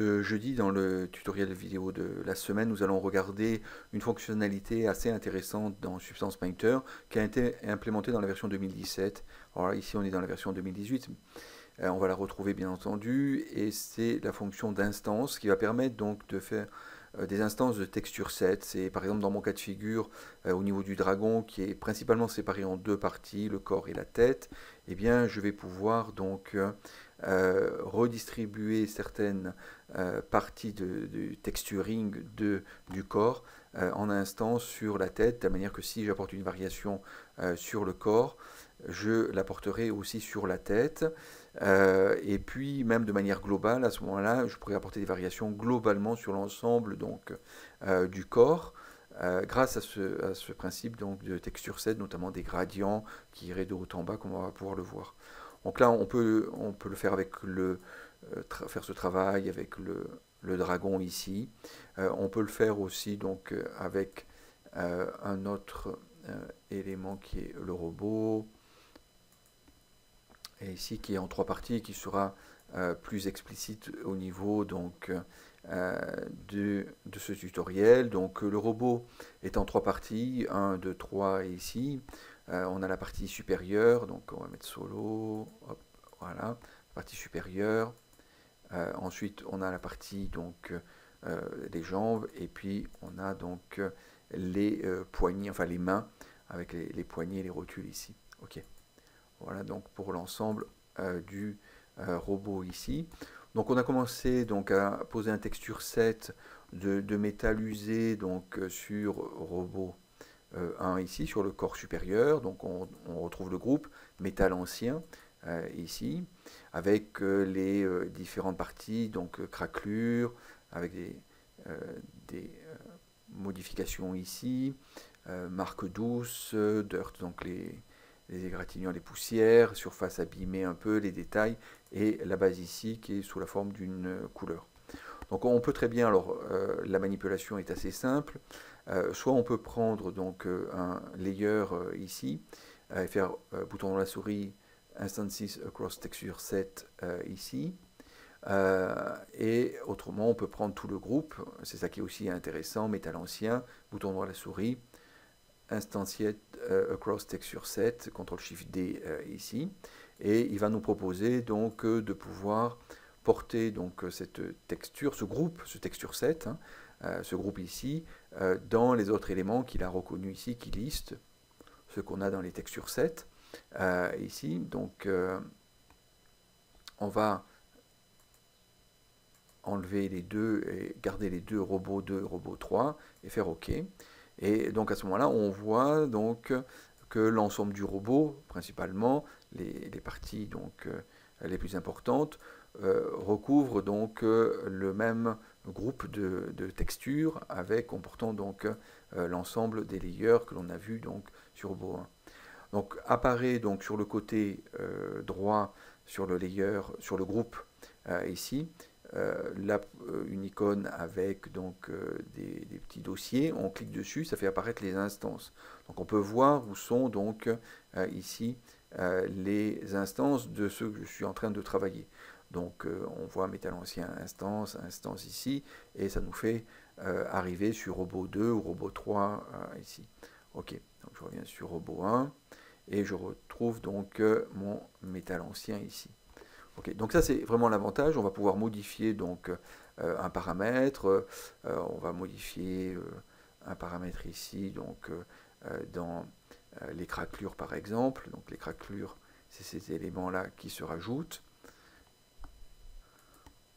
Ce jeudi, dans le tutoriel vidéo de la semaine, nous allons regarder une fonctionnalité assez intéressante dans Substance Painter qui a été implémentée dans la version 2017. Alors là, ici, on est dans la version 2018. On va la retrouver, bien entendu, et c'est la fonction d'instance qui va permettre donc de faire des instances de texture set. C'est par exemple dans mon cas de figure, au niveau du dragon qui est principalement séparé en deux parties, le corps et la tête, et eh bien je vais pouvoir donc redistribuer certaines parties du texturing du corps en instance sur la tête, de la manière que si j'apporte une variation sur le corps, je l'apporterai aussi sur la tête, et puis même de manière globale, à ce moment-là, je pourrais apporter des variations globalement sur l'ensemble donc du corps, grâce à ce principe donc de texture set, notamment des gradients qui iraient de haut en bas, comme on va pouvoir le voir. Donc là, on peut le faire avec le dragon ici. On peut le faire aussi donc avec un autre élément qui est le robot. Et ici qui est en trois parties, qui sera plus explicite au niveau donc de ce tutoriel. Donc le robot est en trois parties, 1, 2, 3 et ici. On a la partie supérieure, donc on va mettre solo, hop, voilà, partie supérieure. Ensuite on a la partie donc les jambes, et puis on a donc les poignées, enfin les mains, avec les poignées et les rotules ici. Ok. Voilà donc pour l'ensemble du robot ici. Donc on a commencé donc à poser un texture set de métal usé donc sur robot 1 ici, sur le corps supérieur. Donc on retrouve le groupe métal ancien ici, avec les différentes parties, donc craquelures, avec des modifications ici, marque douce, dirt, donc les égratignures, les poussières, surface abîmée un peu, les détails, et la base ici qui est sous la forme d'une couleur. Donc on peut très bien, alors la manipulation est assez simple, soit on peut prendre donc un layer ici, et faire bouton de la souris, Instances Across Texture Set ici, et autrement on peut prendre tout le groupe, c'est ça qui est aussi intéressant, métal ancien, bouton droit de la souris, Instantiate Across Texture Set, CTRL-SHIFT-D ici, et il va nous proposer donc de pouvoir porter donc cette texture, ce texture set, hein, ce groupe ici, dans les autres éléments qu'il a reconnus ici, qui liste ce qu'on a dans les textures set ici. Donc on va enlever les deux et garder les deux, robot 2, robot 3, et faire OK. Et donc à ce moment-là, on voit donc que l'ensemble du robot, principalement les parties donc les plus importantes, recouvre donc le même groupe de textures, avec comportant donc l'ensemble des layers que l'on a vu donc sur robot 1. Donc apparaît donc sur le côté droit, sur le layer, sur le groupe ici. Une icône avec donc des petits dossiers, on clique dessus, ça fait apparaître les instances. Donc on peut voir où sont donc ici les instances de ceux que je suis en train de travailler. Donc on voit métal ancien, instance ici, et ça nous fait arriver sur robot 2 ou robot 3 ici. Ok, donc je reviens sur robot 1 et je retrouve donc mon métal ancien ici. Okay. Donc ça c'est vraiment l'avantage, on va pouvoir modifier donc un paramètre, on va modifier un paramètre ici donc dans les craquelures par exemple. Donc les craquelures, c'est ces éléments là qui se rajoutent.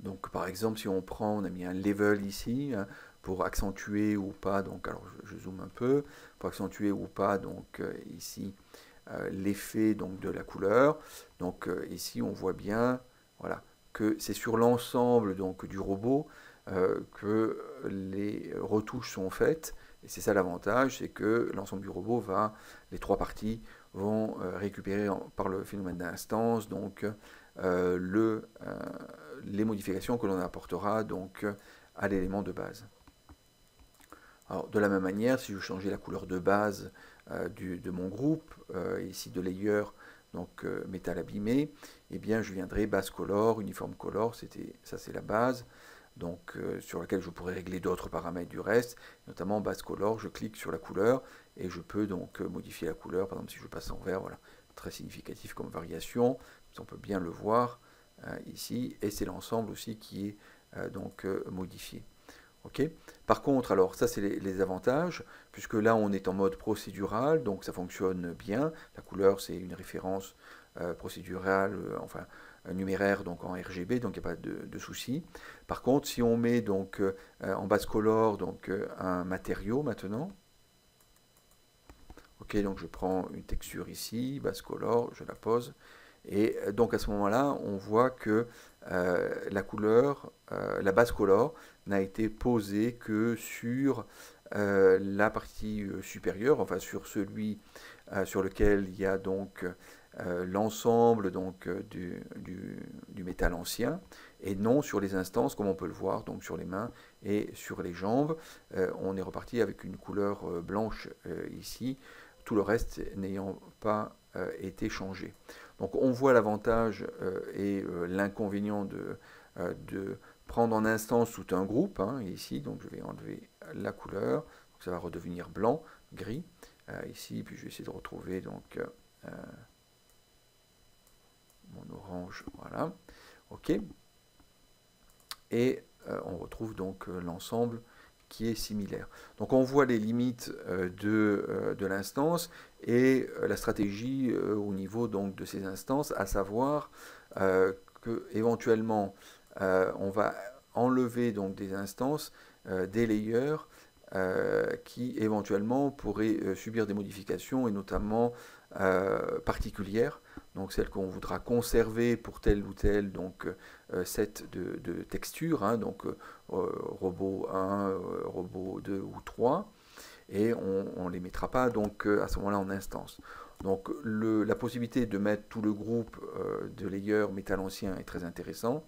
Donc par exemple si on prend, on a mis un level ici, hein, pour accentuer ou pas, donc alors je zoome un peu, pour accentuer ou pas donc ici l'effet donc de la couleur. Donc ici on voit bien, voilà, que c'est sur l'ensemble donc du robot que les retouches sont faites, et c'est ça l'avantage, c'est que l'ensemble du robot va, les trois parties vont récupérer par le phénomène d'instance donc les modifications que l'on apportera donc à l'élément de base. Alors de la même manière, si je changeais la couleur de base de mon groupe, ici de layer, donc métal abîmé, et eh bien je viendrai base color, uniforme color, ça c'est la base, donc sur lequel je pourrais régler d'autres paramètres du reste, notamment base color, je clique sur la couleur et je peux donc modifier la couleur, par exemple si je passe en vert, voilà, très significatif comme variation, on peut bien le voir ici, et c'est l'ensemble aussi qui est modifié. Okay. Par contre, alors ça c'est les avantages, puisque là on est en mode procédural, donc ça fonctionne bien, la couleur c'est une référence procédurale, enfin numéraire, donc en RGB, donc il n'y a pas de souci. Par contre, si on met donc en base color donc, un matériau maintenant, ok, donc je prends une texture ici, base color, je la pose, et donc à ce moment-là, on voit que la couleur, la base color n'a été posée que sur la partie supérieure, enfin sur celui sur lequel il y a donc l'ensemble donc du métal ancien, et non sur les instances comme on peut le voir donc sur les mains et sur les jambes. On est reparti avec une couleur blanche ici, tout le reste n'ayant pas été changé. Donc on voit l'avantage et l'inconvénient de prendre en instance tout un groupe, hein, ici, donc je vais enlever la couleur, donc ça va redevenir blanc, gris, ici, puis je vais essayer de retrouver donc mon orange, voilà, ok, et on retrouve donc l'ensemble qui est similaire. Donc on voit les limites de l'instance et la stratégie au niveau donc de ces instances, à savoir que éventuellement on va enlever donc des instances, des layers qui éventuellement pourraient subir des modifications et notamment particulières, donc celles qu'on voudra conserver pour tel ou tel donc, set de texture, hein, donc robot 1, robot 2 ou 3, et on ne les mettra pas donc, à ce moment-là en instance. Donc la possibilité de mettre tout le groupe de layers métal ancien est très intéressant,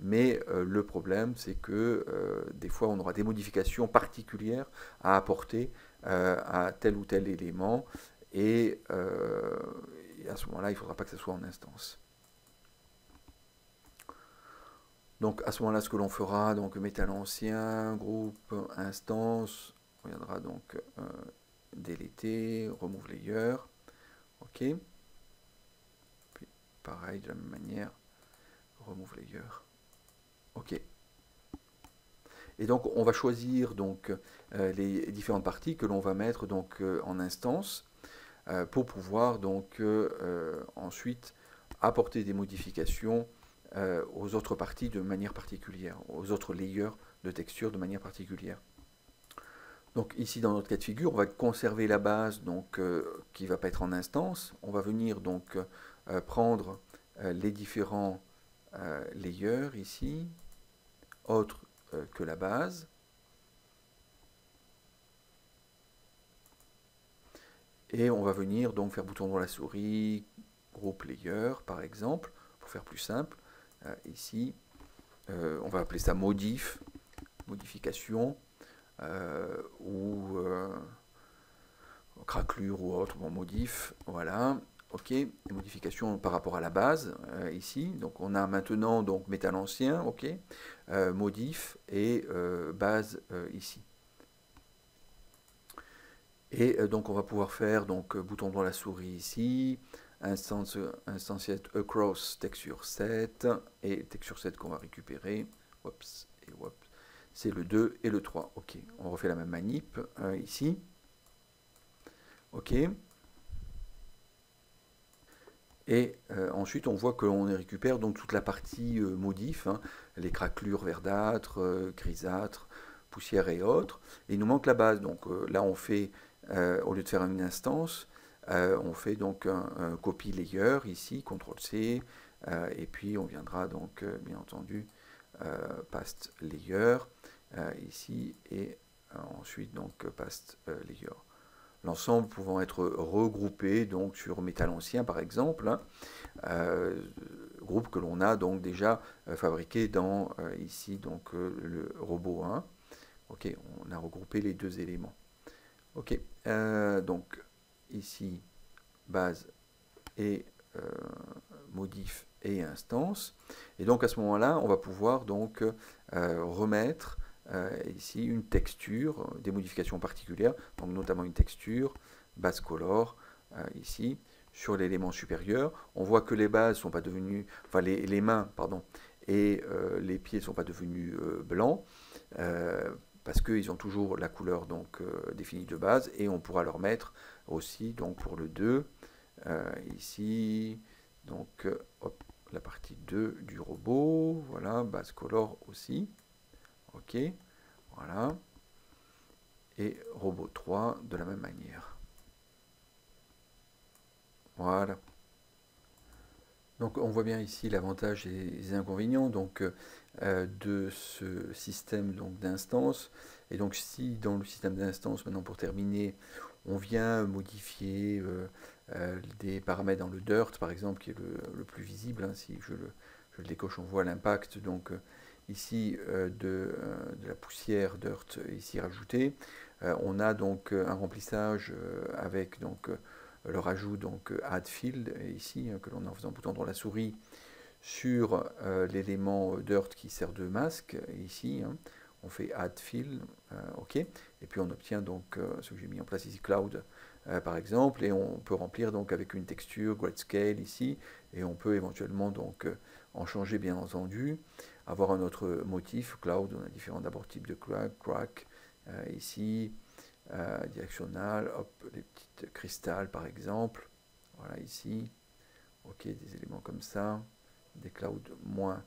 mais le problème c'est que des fois on aura des modifications particulières à apporter à tel ou tel élément, et à ce moment-là il ne faudra pas que ce soit en instance. Donc à ce moment-là ce que l'on fera, donc métal ancien, groupe, instance, on viendra donc déléter, remove layer, ok, puis pareil de la même manière, remove layer, ok. Et donc on va choisir donc les différentes parties que l'on va mettre donc en instance pour pouvoir donc ensuite apporter des modifications aux autres parties de manière particulière, aux autres layers de texture de manière particulière. Donc ici dans notre cas de figure, on va conserver la base donc qui ne va pas être en instance. On va venir donc prendre les différents layers ici, autres que la base, et on va venir donc faire bouton dans la souris, groupe layer par exemple, pour faire plus simple. Ici, on va appeler ça modif, modification, ou craquelure ou autre, bon, modif, voilà. Ok, modification par rapport à la base, ici, donc on a maintenant donc métal ancien, ok, modif et base ici. Et donc on va pouvoir faire donc bouton dans la souris ici, instance across texture 7, et texture 7 qu'on va récupérer, oups, et oups, c'est le 2 et le 3, ok, on refait la même manip ici, ok. Et ensuite, on voit qu'on récupère donc toute la partie modif, hein, les craquelures verdâtres, grisâtres, poussière et autres. Et il nous manque la base. Donc là, on fait, au lieu de faire une instance, on fait donc un copy layer ici, CTRL-C, et puis on viendra donc, bien entendu, paste layer ici, et ensuite donc paste layer. L'ensemble pouvant être regroupé donc sur métal ancien par exemple, hein, groupe que l'on a donc déjà fabriqué dans ici donc le robot 1. Ok, on a regroupé les deux éléments. Ok, donc ici base et modif et instance. Et donc à ce moment-là, on va pouvoir donc remettre ici une texture, des modifications particulières, donc notamment une texture, base color, ici, sur l'élément supérieur. On voit que les bases sont pas devenues, enfin les mains, pardon, et les pieds ne sont pas devenus blancs, parce qu'ils ont toujours la couleur donc, définie de base, et on pourra leur mettre aussi, donc pour le 2, ici, donc hop, la partie 2 du robot, voilà, base color aussi, ok, voilà, et robot 3 de la même manière. Voilà. Donc on voit bien ici l'avantage et les inconvénients donc, de ce système d'instance. Et donc si dans le système d'instance, maintenant pour terminer, on vient modifier des paramètres dans le dirt par exemple, qui est le plus visible, hein, si je le décoche on voit l'impact donc ici de la poussière dirt ici rajoutée. On a donc un remplissage avec donc le rajout donc add field ici que l'on a en faisant bouton dans la souris sur l'élément dirt qui sert de masque ici hein. On fait add field ok et puis on obtient donc ce que j'ai mis en place ici cloud par exemple et on peut remplir donc avec une texture grayscale ici et on peut éventuellement donc en changer bien entendu avoir un autre motif cloud on a différents d'abord types de crack ici directionnal, hop, les petites cristals par exemple, voilà ici, ok, des éléments comme ça, des clouds moins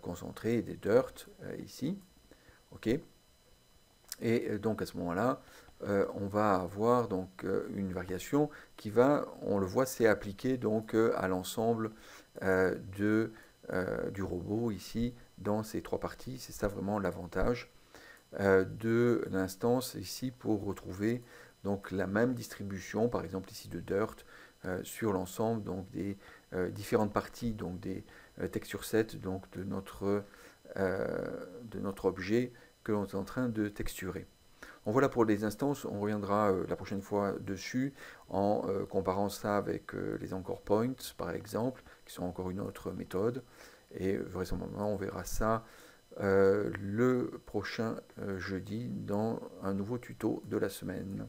concentrés, des dirt ici, ok, et donc à ce moment-là, on va avoir donc une variation qui va, on le voit, c'est appliqué donc à l'ensemble du robot ici, dans ces trois parties, c'est ça vraiment l'avantage de l'instance ici pour retrouver donc la même distribution par exemple ici de dirt sur l'ensemble donc des différentes parties donc des texture sets donc de notre objet que l'on est en train de texturer. Donc voilà pour les instances, on reviendra la prochaine fois dessus en comparant ça avec les anchor points par exemple qui sont encore une autre méthode et vraisemblablement on verra ça le prochain jeudi dans un nouveau tuto de la semaine.